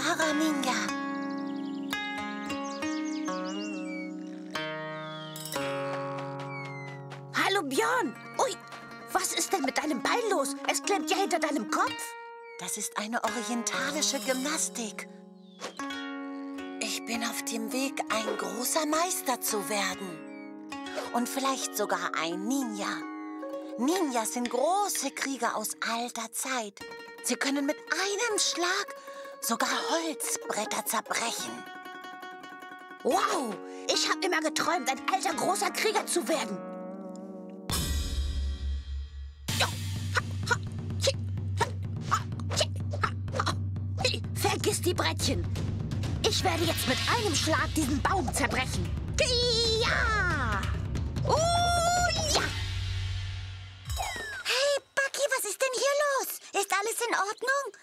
Wahrer Ninja. Hallo Björn! Ui, was ist denn mit deinem Bein los? Es klemmt ja hinter deinem Kopf. Das ist eine orientalische Gymnastik. Ich bin auf dem Weg, ein großer Meister zu werden. Und vielleicht sogar ein Ninja. Ninjas sind große Krieger aus alter Zeit. Sie können mit einem Schlag sogar Holzbretter zerbrechen. Wow, ich habe immer geträumt, ein alter großer Krieger zu werden. Vergiss die Brettchen. Ich werde jetzt mit einem Schlag diesen Baum zerbrechen. Ja! Ja! Hey, Bucky, was ist denn hier los? Ist alles in Ordnung?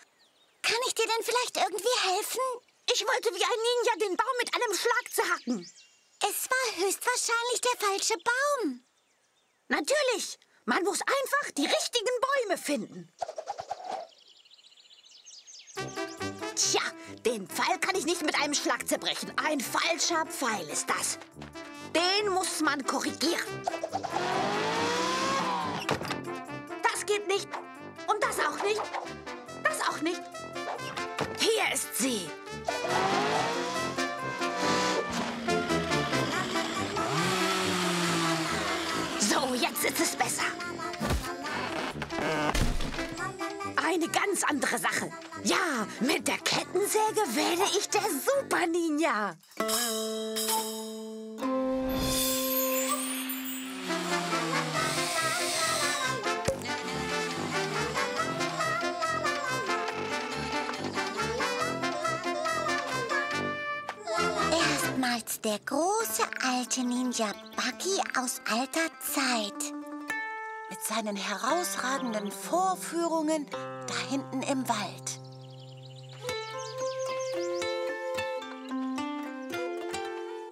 Kann ich dir denn vielleicht irgendwie helfen? Ich wollte wie ein Ninja den Baum mit einem Schlag zerhacken. Es war höchstwahrscheinlich der falsche Baum. Natürlich. Man muss einfach die richtigen Bäume finden. Tja, den Pfeil kann ich nicht mit einem Schlag zerbrechen. Ein falscher Pfeil ist das. Den muss man korrigieren. Das geht nicht. Und das auch nicht. Das auch nicht. Hier ist sie. So, jetzt ist es besser. Eine ganz andere Sache. Ja, mit der Kettensäge werde ich der Super Ninja. Erstmals der große alte Ninja Bucky aus alter Zeit. Mit seinen herausragenden Vorführungen da hinten im Wald.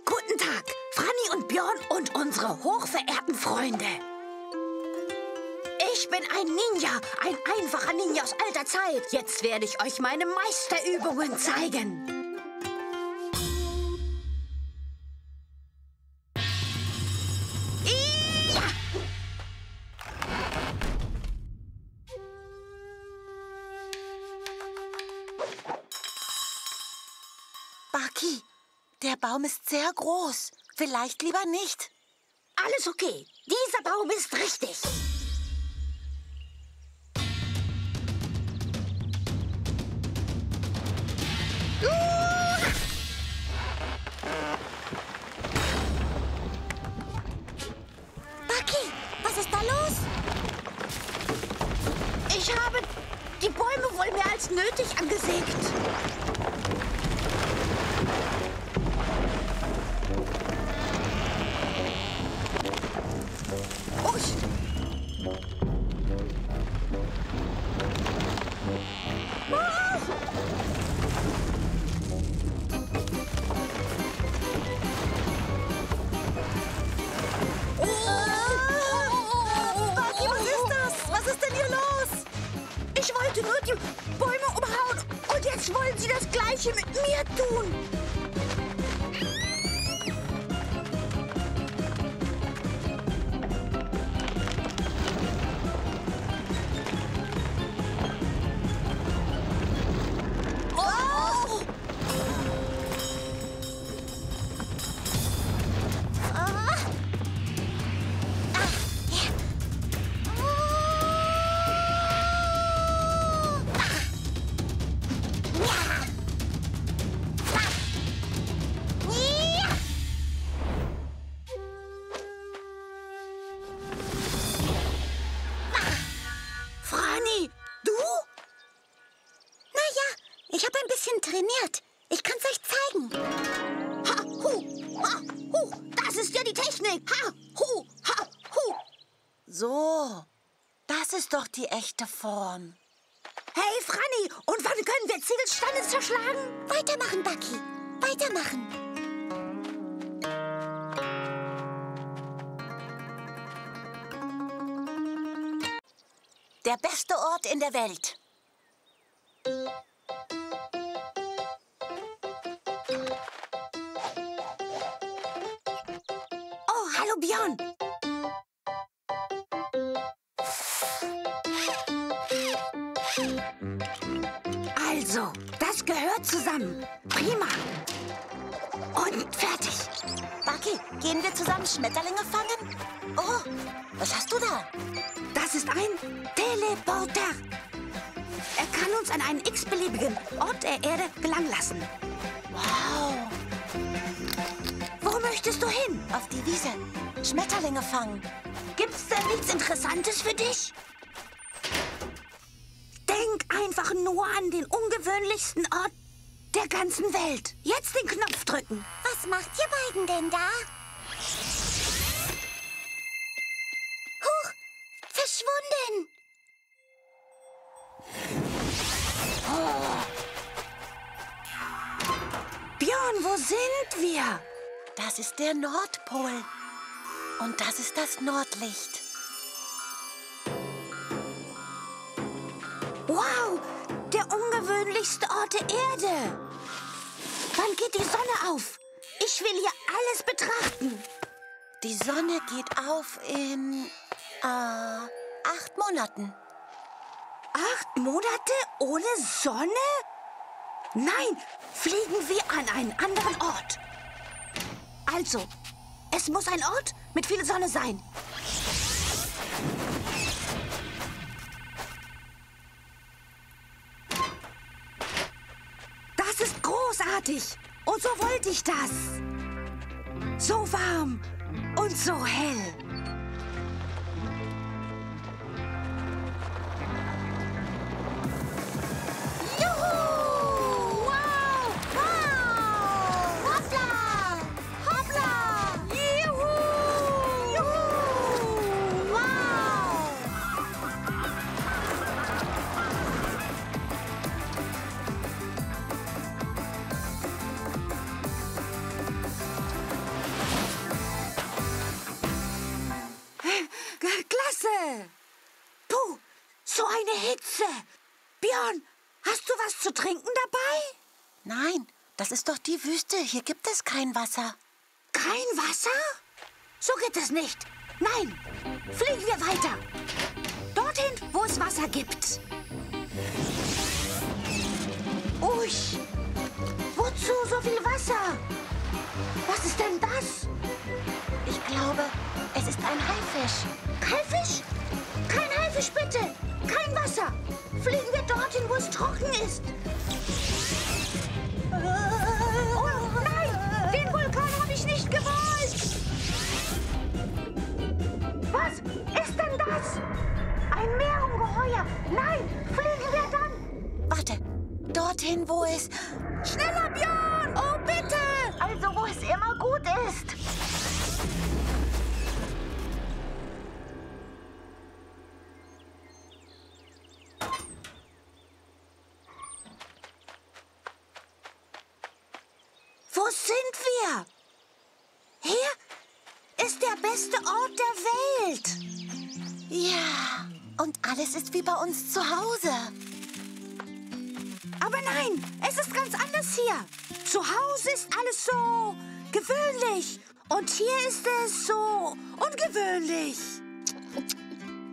Guten Tag, Franny und Björn und unsere hochverehrten Freunde. Ich bin ein Ninja, ein einfacher Ninja aus alter Zeit. Jetzt werde ich euch meine Meisterübungen zeigen. Der Baum ist sehr groß. Vielleicht lieber nicht. Alles okay. Dieser Baum ist richtig. Bucky, was ist da los? Ich habe die Bäume wohl mehr als nötig angesägt. Wollen Sie das Gleiche mit mir tun? Oh! Ah! Ah! Trainiert. Ich kann's euch zeigen. Ha, hu, ha, hu. Das ist ja die Technik. Ha, hu, ha, hu. So, das ist doch die echte Form. Hey, Franny, und wann können wir Ziegelsteine zerschlagen? Weitermachen, Bucky. Weitermachen. Der beste Ort in der Welt. Hallo, Björn. Also, das gehört zusammen. Prima. Und fertig. Bucky, gehen wir zusammen Schmetterlinge fangen? Oh, was hast du da? Das ist ein Teleporter. Er kann uns an einen x-beliebigen Ort der Erde gelangen lassen. Wow. Wo möchtest du hin? Auf die Wiese. Schmetterlinge fangen. Gibt's denn nichts Interessantes für dich? Denk einfach nur an den ungewöhnlichsten Ort der ganzen Welt. Jetzt den Knopf drücken. Was macht ihr beiden denn da? Huch, verschwunden. Oh. Björn, wo sind wir? Das ist der Nordpol. Und das ist das Nordlicht. Wow, der ungewöhnlichste Ort der Erde. Wann geht die Sonne auf? Ich will hier alles betrachten. Die Sonne geht auf in 8 Monaten. 8 Monate ohne Sonne? Nein, fliegen wir an einen anderen Ort. Also, es muss ein Ort mit viel Sonne sein. Großartig. Und so wollte ich das. So warm und so hell. Juhu! Wow! Wow! Hoppla! Hoppla! Juhu! Juhu! Wow! Puh, so eine Hitze. Björn, hast du was zu trinken dabei? Nein, das ist doch die Wüste. Hier gibt es kein Wasser. Kein Wasser? So geht es nicht. Nein, fliegen wir weiter. Dorthin, wo es Wasser gibt. Ui, wozu so viel Wasser? Was ist denn das? Ich glaube, es ist ein Haifisch. Haifisch? Kein Haifisch, bitte! Kein Wasser! Fliegen wir dorthin, wo es trocken ist! Oh nein! Den Vulkan habe ich nicht gewollt! Was ist denn das? Ein Meerungeheuer! Nein! Fliegen wir dann! Warte! Dorthin, wo es... Schneller, Björn! Oh, bitte! Also, wo es immer gut ist! Wo sind wir? Hier ist der beste Ort der Welt. Ja, und alles ist wie bei uns zu Hause. Aber nein, es ist ganz anders hier. Zu Hause ist alles so gewöhnlich. Und hier ist es so ungewöhnlich.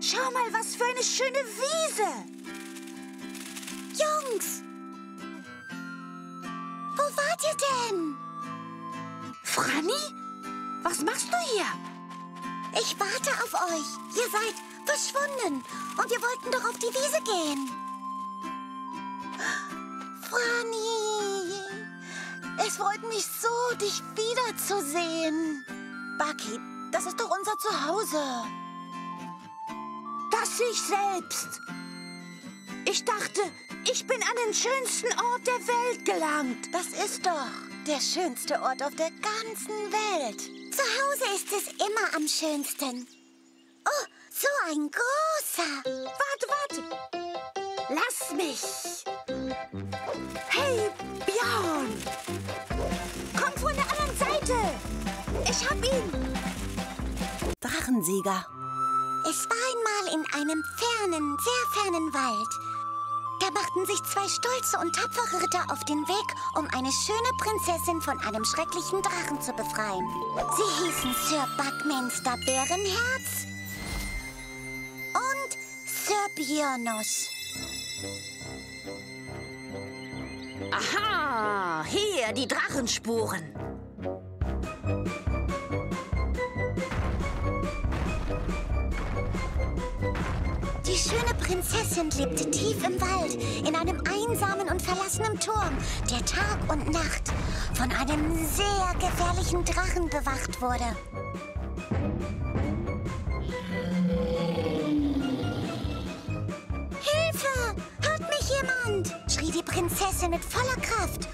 Schau mal, was für eine schöne Wiese. Jungs! Wo wart ihr denn? Franny? Was machst du hier? Ich warte auf euch. Ihr seid verschwunden und wir wollten doch auf die Wiese gehen. Franny, es freut mich so, dich wiederzusehen. Bucky, das ist doch unser Zuhause. Das ich selbst. Ich dachte... Ich bin an den schönsten Ort der Welt gelangt. Das ist doch der schönste Ort auf der ganzen Welt. Zu Hause ist es immer am schönsten. Oh, so ein großer. Warte, warte. Lass mich. Hey, Björn. Komm von der anderen Seite. Ich hab ihn. Drachensieger. Es war einmal in einem fernen, sehr fernen Wald. Da Da machten sich zwei stolze und tapfere Ritter auf den Weg, um eine schöne Prinzessin von einem schrecklichen Drachen zu befreien. Sie hießen Sir Buckminster Bärenherz und Sir Björnus. Aha, hier die Drachenspuren. Die schöne Prinzessin lebte tief im Wald, in einem einsamen und verlassenen Turm, der Tag und Nacht von einem sehr gefährlichen Drachen bewacht wurde. Hilfe! Hört mich jemand! Schrie die Prinzessin mit voller Kraft,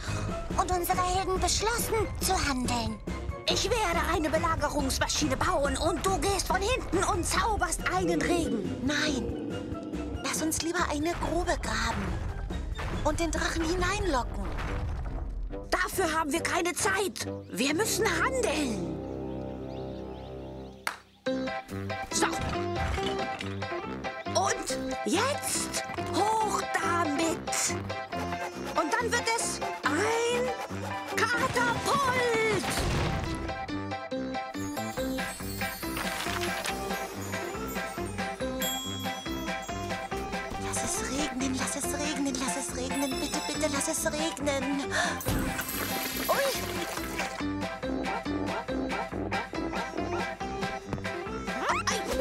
und unsere Helden beschlossen zu handeln. Ich werde eine Belagerungsmaschine bauen und du gehst von hinten und zauberst einen Regen. Nein, lass uns lieber eine Grube graben und den Drachen hineinlocken. Dafür haben wir keine Zeit. Wir müssen handeln. So. Und jetzt hoch damit. Und dann wird es ein Katapult. Lass es regnen, bitte, lass es regnen. Ui!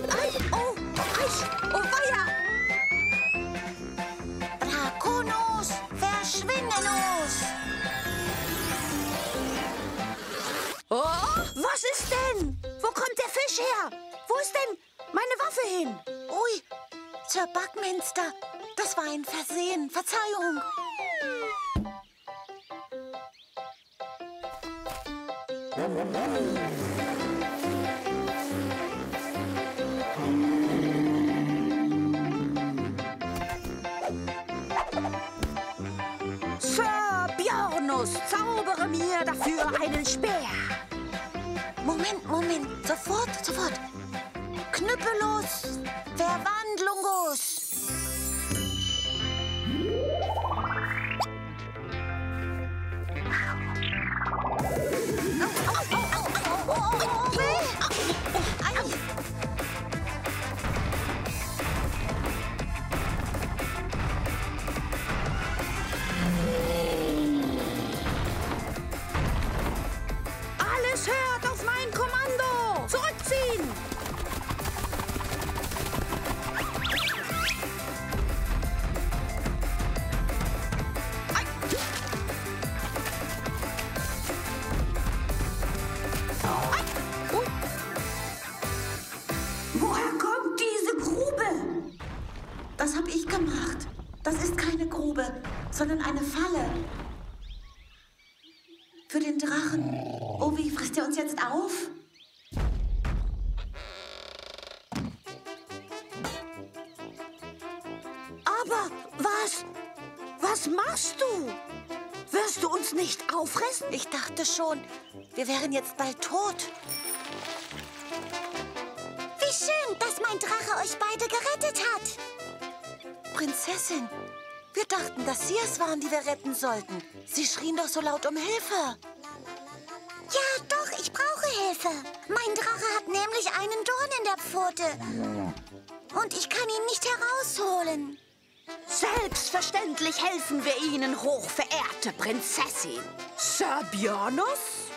Ei, oh, oh weia! Draconos, verschwindenos! Oh, was ist denn? Wo kommt der Fisch her? Wo ist denn meine Waffe hin? Ui, Sir Buckminster. Das war ein Versehen. Verzeihung. Sir Björnus, zaubere mir dafür einen Speer. Moment, sofort, Knüppelos, Verwandlungos. Alles hört auf mein Kommando! Zurückziehen! Sondern eine Falle. Für den Drachen. Oh, wie frisst er uns jetzt auf? Aber was? Was machst du? Wirst du uns nicht auffressen? Ich dachte schon, wir wären jetzt bald tot. Wie schön, dass mein Drache euch beide gerettet hat. Prinzessin. Wir dachten, dass sie es waren, die wir retten sollten. Sie schrien doch so laut um Hilfe. Ja, doch, ich brauche Hilfe. Mein Drache hat nämlich einen Dorn in der Pfote. Und ich kann ihn nicht herausholen. Selbstverständlich helfen wir Ihnen, hochverehrte Prinzessin. Sir Björnus,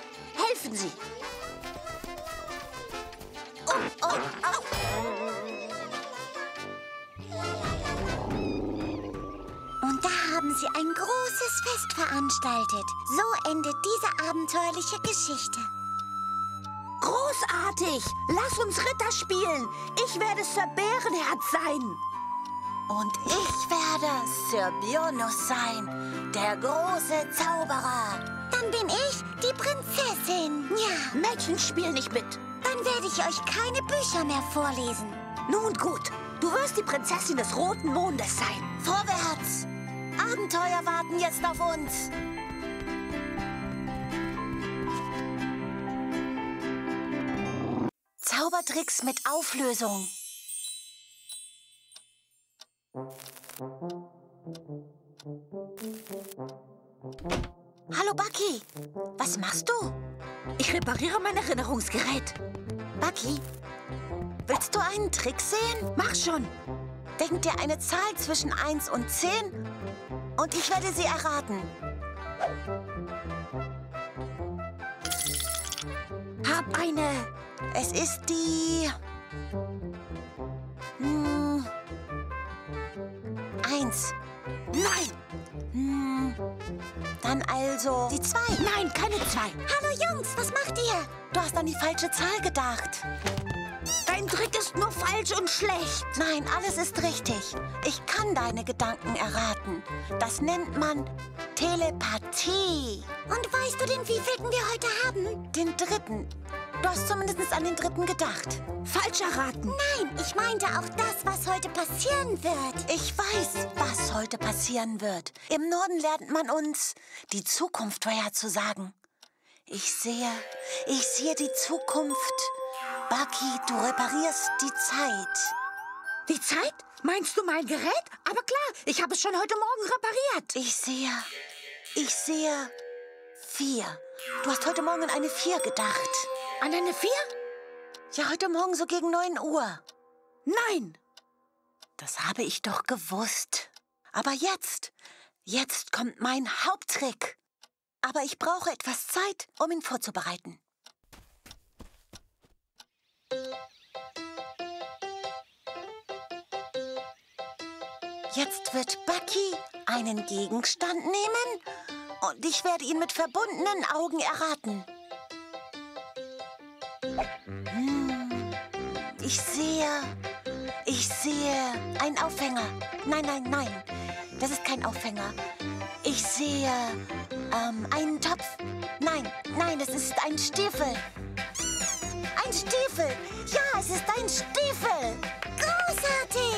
helfen Sie. Oh, oh, oh. Haben sie ein großes Fest veranstaltet. So endet diese abenteuerliche Geschichte. Großartig! Lass uns Ritter spielen. Ich werde Sir Bärenherz sein. Und ich werde Sir Björnus sein, der große Zauberer. Dann bin ich die Prinzessin. Ja, Mädchen, spiel nicht mit. Dann werde ich euch keine Bücher mehr vorlesen. Nun gut, du wirst die Prinzessin des Roten Mondes sein. Vorwärts! Abenteuer warten jetzt auf uns. Zaubertricks mit Auflösung. Hallo Bucky, was machst du? Ich repariere mein Erinnerungsgerät. Bucky, willst du einen Trick sehen? Mach schon. Denk dir eine Zahl zwischen 1 und 10 und ich werde sie erraten. Hab eine. Es ist die... 1. Nein! Dann also die 2. Nein, keine 2. Hallo Jungs, was macht ihr? Du hast an die falsche Zahl gedacht. Dein Trick ist nur falsch und schlecht. Nein, alles ist richtig. Ich kann deine Gedanken erraten. Das nennt man Telepathie. Und weißt du denn, wievielten wir heute haben? Den 3. Du hast zumindest an den 3. gedacht. Falsch erraten. Nein, ich meinte auch das, was heute passieren wird. Ich weiß, was heute passieren wird. Im Norden lernt man uns, die Zukunft vorherzusagen. Ich sehe die Zukunft. Bucky, du reparierst die Zeit. Die Zeit? Meinst du mein Gerät? Aber klar, ich habe es schon heute Morgen repariert. Ich sehe 4. Du hast heute Morgen an eine 4 gedacht. An eine 4? Ja, heute Morgen so gegen 9 Uhr. Nein! Das habe ich doch gewusst. Aber jetzt kommt mein Haupttrick. Aber ich brauche etwas Zeit, um ihn vorzubereiten. Jetzt wird Bucky einen Gegenstand nehmen und ich werde ihn mit verbundenen Augen erraten. Ich sehe einen Aufhänger. Nein, das ist kein Aufhänger. Ich sehe einen Topf. Nein, das ist ein Stiefel. Ein Stiefel! Ja, es ist ein Stiefel! Großartig!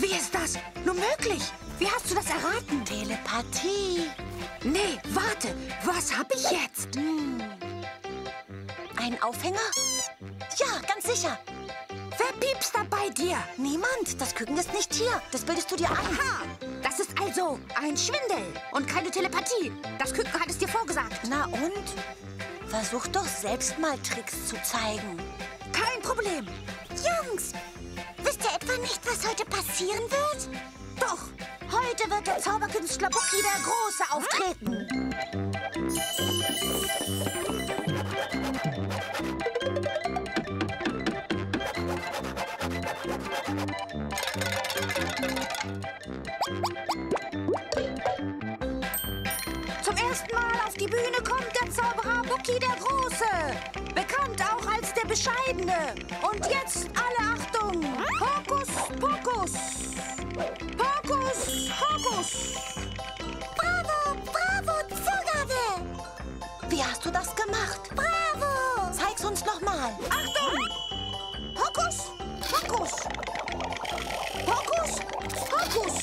Wie ist das nur möglich? Wie hast du das erraten? Telepathie. Nee, warte, was hab ich jetzt? Ein Aufhänger? Ja, ganz sicher. Wer piepst da bei dir? Niemand. Das Küken ist nicht hier. Das bildest du dir ein. Aha! Das ist also ein Schwindel und keine Telepathie. Das Küken hat es dir vorgesagt. Na und? Versuch doch selbst mal Tricks zu zeigen. Kein Problem. Jungs, wisst ihr etwa nicht, was heute passieren wird? Doch, heute wird der Zauberkünstler Bucky der Große auftreten. Zum ersten Mal auf die Bühne kommt der Zauberer Bucky der Große, bekannt auch als der Bescheidene. Und jetzt alle Achtung! Hokus Pokus! Hokus Hokus! Bravo! Bravo, Zugabe! Wie hast du das gemacht? Bravo! Zeig's uns nochmal! Achtung! Hokus Pokus! Hokus Pokus!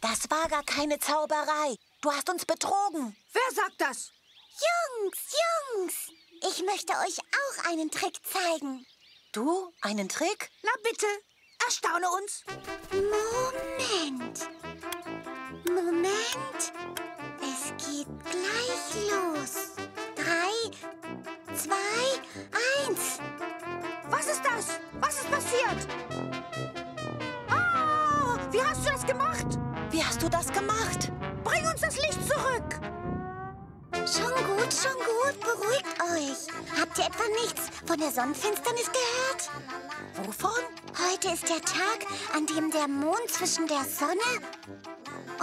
Das war gar keine Zauberei. Du hast uns betrogen. Wer sagt das? Jungs, ich möchte euch auch einen Trick zeigen. Du? Einen Trick? Na bitte, erstaune uns. Moment. Es geht gleich los. 3, 2, 1. Was ist das? Was ist passiert? Wie hast du das gemacht? Wie hast du das gemacht? Bring uns das Licht zurück! Schon gut, beruhigt euch. Habt ihr etwa nichts von der Sonnenfinsternis gehört? Wovon? Heute ist der Tag, an dem der Mond zwischen der Sonne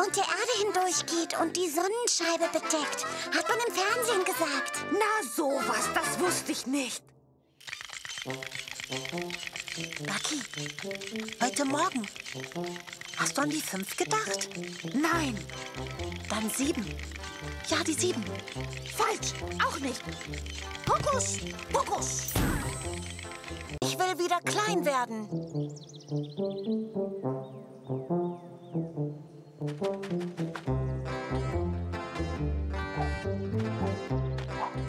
und der Erde hindurchgeht und die Sonnenscheibe bedeckt. Hat man im Fernsehen gesagt. Na sowas, das wusste ich nicht. Bucky, heute Morgen. Hast du an die 5 gedacht? Nein. Dann 7. Ja, die 7. Falsch, auch nicht. Hokus, Pokus. Ich will wieder klein werden.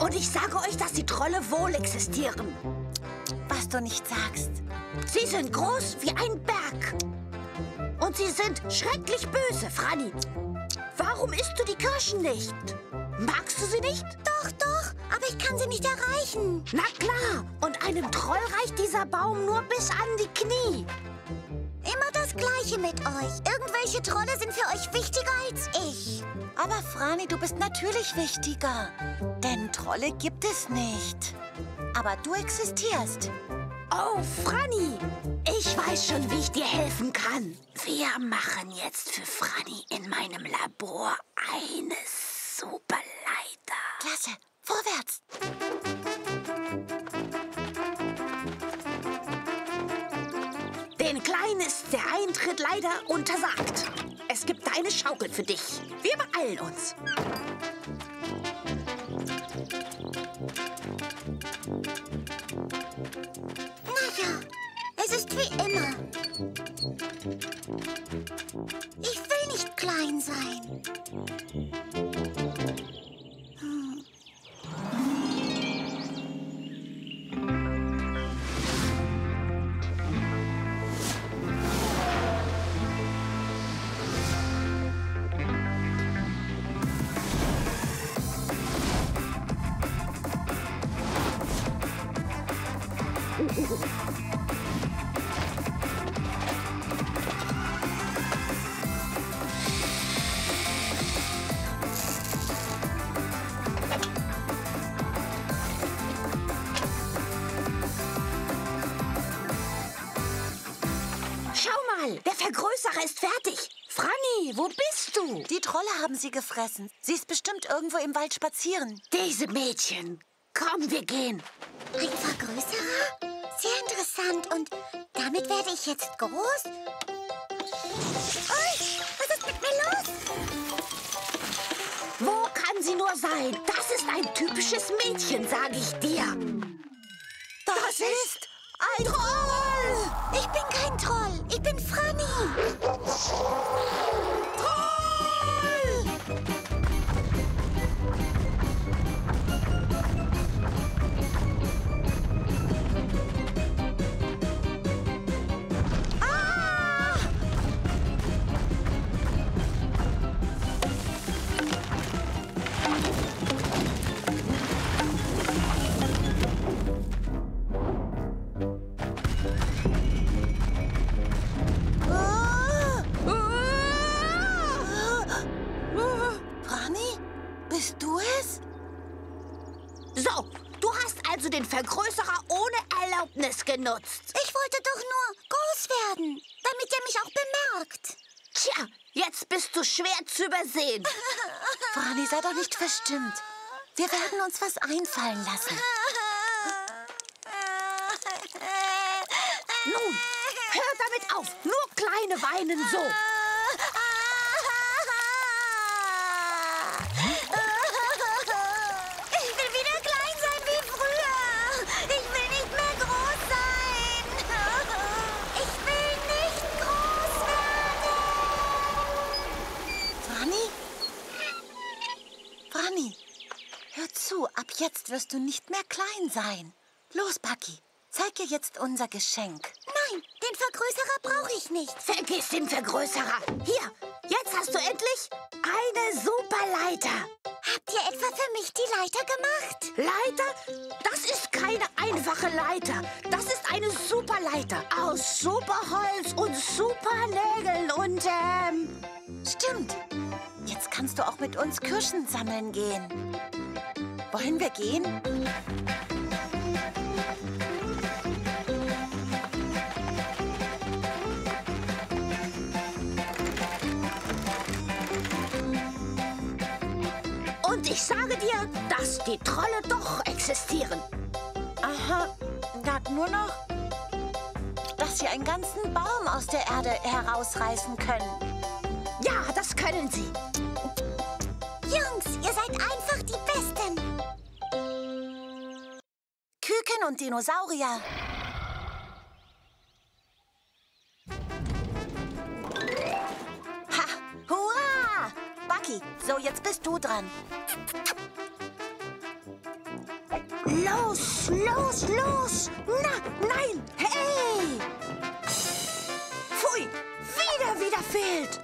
Und ich sage euch, dass die Trolle wohl existieren. Was du nicht sagst. Sie sind groß wie ein Berg. Und sie sind schrecklich böse, Franny. Warum isst du die Kirschen nicht? Magst du sie nicht? Doch, doch, aber ich kann sie nicht erreichen. Na klar, und einem Troll reicht dieser Baum nur bis an die Knie. Immer das Gleiche mit euch. Irgendwelche Trolle sind für euch wichtiger als ich. Aber Franny, du bist natürlich wichtiger. Denn Trolle gibt es nicht. Aber du existierst. Oh, Franny, ich weiß schon, wie ich dir helfen kann. Wir machen jetzt für Franny in meinem Labor eine Superleiter. Klasse, vorwärts. Den Kleinen ist der Eintritt leider untersagt. Es gibt eine Schaukel für dich. Wir beeilen uns. Es ist wie immer. Ich will nicht klein sein. Ist fertig. Franny, wo bist du? Die Trolle haben sie gefressen. Sie ist bestimmt irgendwo im Wald spazieren. Diese Mädchen. Komm, wir gehen. Ein Vergrößerer? Sehr interessant. Und damit werde ich jetzt groß? Ui, was ist mit mir los? Wo kann sie nur sein? Das ist ein typisches Mädchen, sage ich dir. Das ist ein Troll! Ich bin kein Troll. Ich bin Franny. Troll! Ah! So, du hast also den Vergrößerer ohne Erlaubnis genutzt. Ich wollte doch nur groß werden, damit er mich auch bemerkt. Tja, jetzt bist du schwer zu übersehen. Franny, sei doch nicht verstimmt. Wir werden uns was einfallen lassen. Nun, hör damit auf. Nur Kleine weinen so. Ab jetzt wirst du nicht mehr klein sein. Los, Bucky, zeig ihr jetzt unser Geschenk. Nein, den Vergrößerer brauche ich nicht. Vergiss den Vergrößerer. Hier, jetzt hast du endlich eine Superleiter. Habt ihr etwa für mich die Leiter gemacht? Leiter? Das ist keine einfache Leiter. Das ist eine Superleiter aus Superholz und Supernägeln und Stimmt. Jetzt kannst du auch mit uns Kirschen sammeln gehen. Wohin wir gehen? Und ich sage dir, dass die Trolle doch existieren. Aha, sag nur noch, dass sie einen ganzen Baum aus der Erde herausreißen können. Ja, das können sie. Jungs, ihr seid einfach die Besten. Küken und Dinosaurier. Ha! Hurra! Bucky, so jetzt bist du dran. Los, los, los! Na, nein! Hey! Pfui! Wieder fehlt!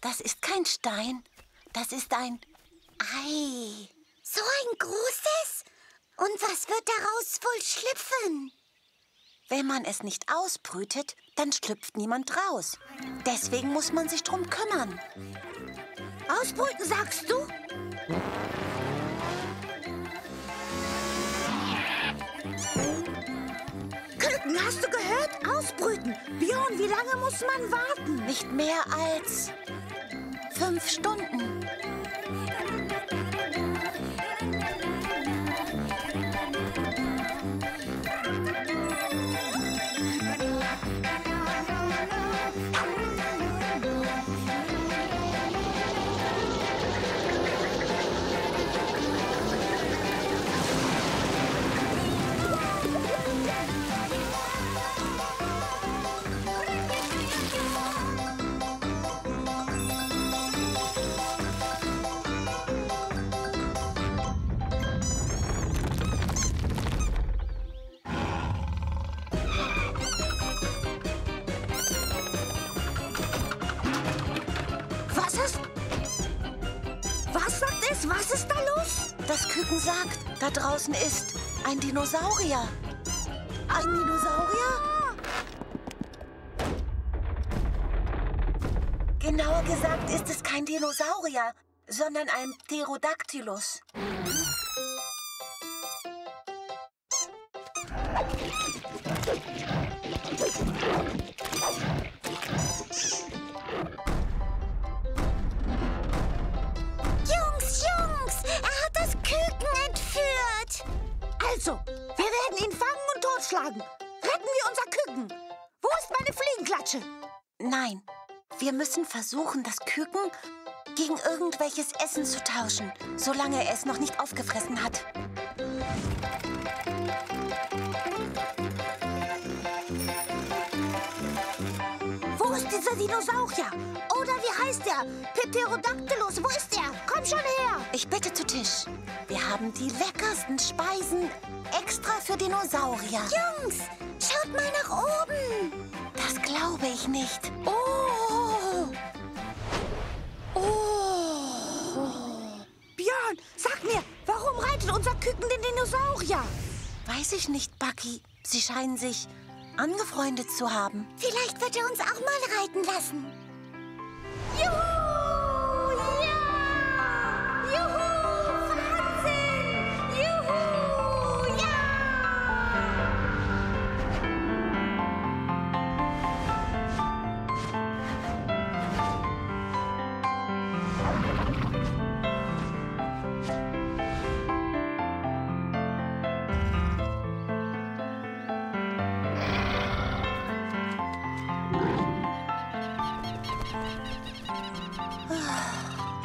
Das ist kein Stein, das ist ein Ei. So ein großes? Und was wird daraus wohl schlüpfen? Wenn man es nicht ausbrütet, dann schlüpft niemand raus. Deswegen muss man sich drum kümmern. Ausbrüten, sagst du? Hast du gehört? Ausbrüten! Björn, wie lange muss man warten? Nicht mehr als 5 Stunden. Was ist da los? Das Küken sagt, da draußen ist ein Dinosaurier. Ein Dinosaurier? Genauer gesagt ist es kein Dinosaurier, sondern ein Pterodactylus. Also, wir werden ihn fangen und totschlagen. Retten wir unser Küken. Wo ist meine Fliegenklatsche? Nein, wir müssen versuchen, das Küken gegen irgendwelches Essen zu tauschen, solange er es noch nicht aufgefressen hat. Wo ist dieser Dinosaurier? Oder wie heißt er? Pterodactylus, wo ist er? Komm schon her! Ich bitte zu Tisch. Wir haben die leckersten Speisen extra für Dinosaurier. Jungs, schaut mal nach oben. Das glaube ich nicht. Oh! Oh! Björn, sag mir, warum reitet unser Küken den Dinosaurier? Weiß ich nicht, Bucky. Sie scheinen sich angefreundet zu haben. Vielleicht wird er uns auch mal reiten lassen. Juhu!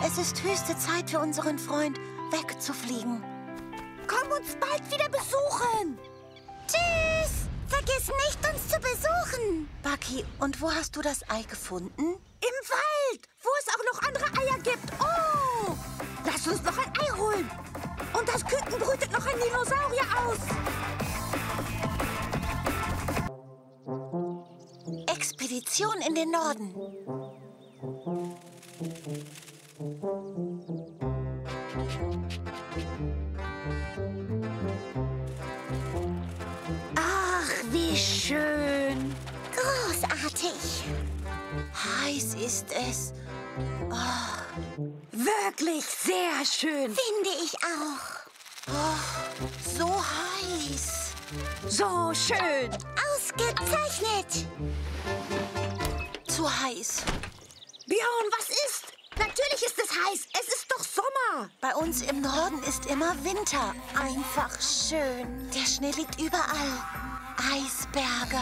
Es ist höchste Zeit für unseren Freund, wegzufliegen. Komm uns bald wieder besuchen! Tschüss! Vergiss nicht, uns zu besuchen! Bucky, und wo hast du das Ei gefunden? Im Wald, wo es auch noch andere Eier gibt. Oh! Lass uns noch ein Ei holen! Und das Küken brütet noch einen Dinosaurier aus! Expedition in den Norden. Ach, wie schön! Groß, großartig. Heiß ist es. Oh. Wirklich sehr schön. Finde ich auch. Oh, so heiß. So schön. Ausgezeichnet. Zu heiß. Björn, was ist? Natürlich ist es heiß. Es ist doch Sommer. Bei uns im Norden ist immer Winter. Einfach schön. Der Schnee liegt überall. Eisberge.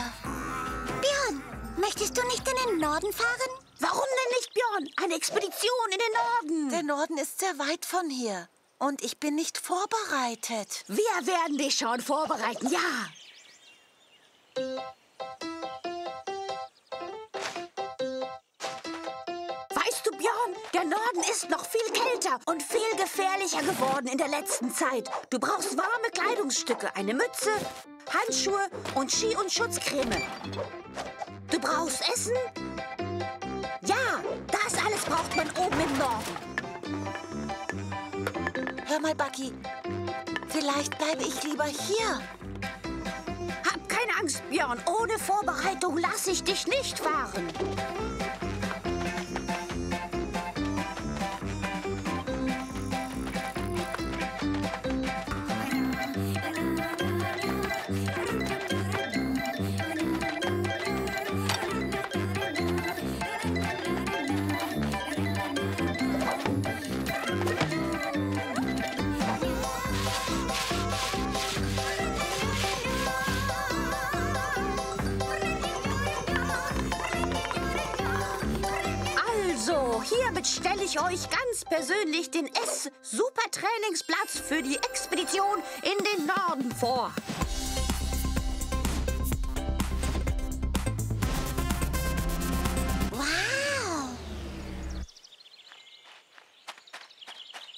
Björn, möchtest du nicht in den Norden fahren? Warum denn nicht, Björn? Eine Expedition in den Norden. Der Norden ist sehr weit von hier. Und ich bin nicht vorbereitet. Wir werden dich schon vorbereiten, ja. Der Norden ist noch viel kälter und viel gefährlicher geworden in der letzten Zeit. Du brauchst warme Kleidungsstücke, eine Mütze, Handschuhe und Ski- und Schutzcreme. Du brauchst Essen? Ja, das alles braucht man oben im Norden. Hör mal, Bucky, vielleicht bleibe ich lieber hier. Hab keine Angst, Björn. Ohne Vorbereitung lasse ich dich nicht fahren. Hiermit stelle ich euch ganz persönlich den S-Super-Trainingsplatz für die Expedition in den Norden vor. Wow!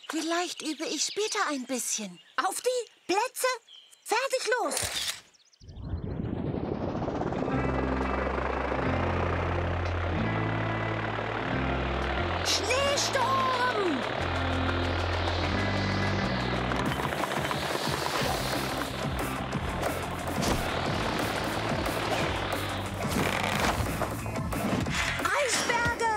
Vielleicht übe ich später ein bisschen. Auf die Plätze, fertig, los! Schneesturm! Eisberge!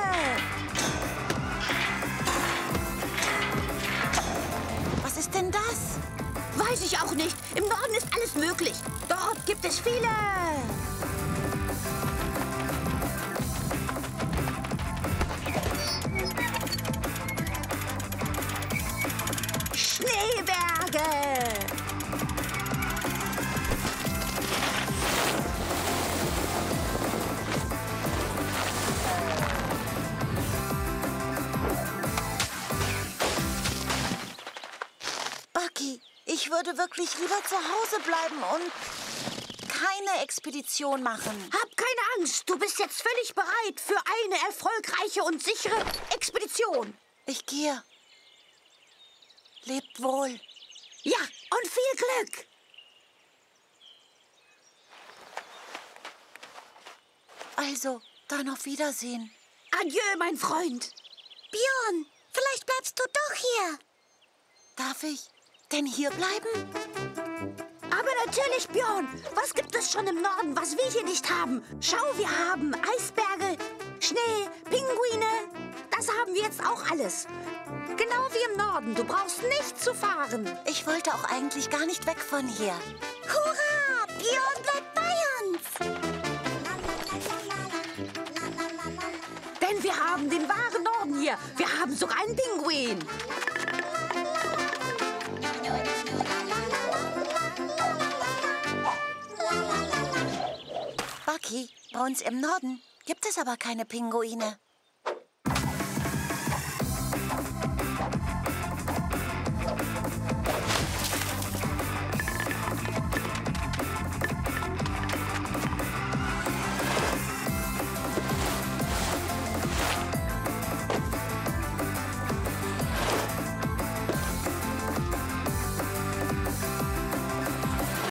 Was ist denn das? Weiß ich auch nicht. Im Norden ist alles möglich. Dort gibt es viele... Bucky, ich würde wirklich lieber zu Hause bleiben und keine Expedition machen. Hab keine Angst, du bist jetzt völlig bereit für eine erfolgreiche und sichere Expedition. Ich gehe. Lebt wohl. Ja, und viel Glück! Also, dann auf Wiedersehen. Adieu, mein Freund. Björn, vielleicht bleibst du doch hier. Darf ich denn hier bleiben? Aber natürlich, Björn. Was gibt es schon im Norden, was wir hier nicht haben? Schau, wir haben Eisberge, Schnee, Pinguine. Das haben wir jetzt auch alles. Genau wie im Norden. Du brauchst nicht zu fahren. Ich wollte auch eigentlich gar nicht weg von hier. Hurra! Björn bleibt bei uns. Denn wir haben den wahren Norden hier. Wir haben sogar einen Pinguin. Bucky, bei uns im Norden gibt es aber keine Pinguine.